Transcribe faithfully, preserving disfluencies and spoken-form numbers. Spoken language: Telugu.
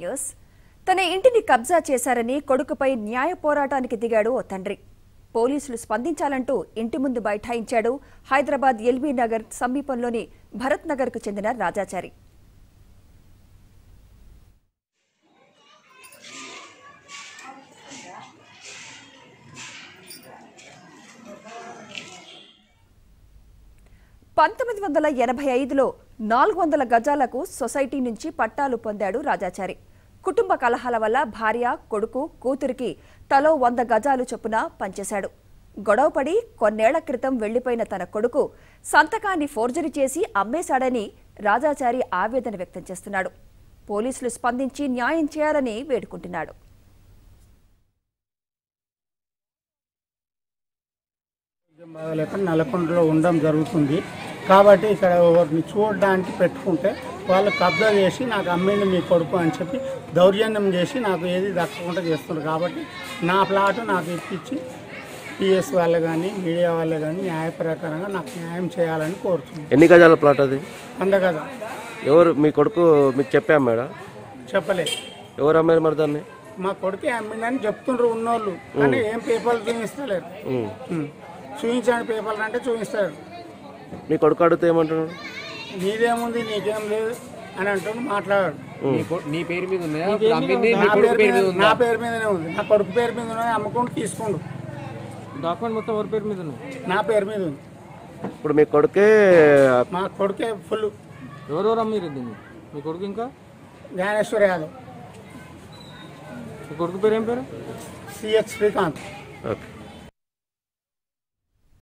న్యూస్ తన ఇంటిని కబ్జా చేశారని కొడుకుపై న్యాయ పోరాటానికి దిగాడు ఓ తండ్రి పోలీసులు స్పందించాలంటూ ఇంటి ముందు బైఠాయించాడు హైదరాబాద్ ఎల్బీ నగర్ సమీపంలోని భరత్ నగర్కు చెందిన రాజాచారి పంతొమ్మిది వందల ఎనభై ఐదు లో నాలుగు వందల గజాలకు సొసైటీ నుంచి పట్టాలు పొందాడు రాజాచారి కుటుంబ కలహాల వల్ల భార్య కొడుకు కూతురికి తలో వంద గజాలు చొప్పున పంచేశాడు గొడవపడి కొన్నేళ్ల క్రితం వెళ్లిపోయిన తన కొడుకు సంతకాన్ని ఫోర్జరీ చేసి అమ్మేశాడని రాజాచారి ఆవేదన వ్యక్తం చేస్తున్నాడు పోలీసులు స్పందించి న్యాయం చేయాలని వేడుకుంటున్నాడు నలకొండలో ఉండడం జరుగుతుంది కాబట్టి ఇక్కడ ఎవరిని చూడడానికి పెట్టుకుంటే వాళ్ళు కబ్జా చేసి నాకు అమ్మిండి మీ కొడుకు అని చెప్పి దౌర్జన్యం చేసి నాకు ఏది దక్కకుండా చేస్తున్నారు కాబట్టి నా ప్లాట్ నాకు ఇప్పించి పిఎస్ వాళ్ళు కానీ మీడియా వాళ్ళు కానీ న్యాయ ప్రకారంగా నాకు న్యాయం చేయాలని కోరుతున్నాను ఎన్ని గజాల ప్లాట్ అది వంద గజాలు ఎవరు మీ కొడుకు మీకు చెప్పా మేడం చెప్పలేదు ఎవరు అమ్మారు మరి దాన్ని మా కొడుకే అమ్మిండని చెప్తుండ్రు ఉన్నోళ్ళు కానీ ఏం పేపర్లు చూపిస్తలేరు చూపించండి పేపర్లు అంటే చూపిస్తారు మీ కొడుకు అడిగితే ఏమంటున్నాడు నీదేముంది నీకేం లేదు అని అంటున్నాడు మాట్లాడాడు నీ పేరు మీద ఉందా నా పేరు మీదనే ఉంది నా కొడుకు పేరు మీద ఉన్నది అమ్ముకుంటూ తీసుకోండు డాక్యుమెంట్ మొత్తం ఎవరి పేరు మీద ఉంది నా పేరు మీద ఉంది ఇప్పుడు మీ కొడుకే మా కొడుకే ఫుల్ ఎవరెవరు అమ్మారు మీ కొడుకు ఇంకా జ్ఞానేశ్వర యాదవ్ మీ కొడుకు పేరు ఏం పేరు సిహెచ్ శ్రీకాంత్ ఓకే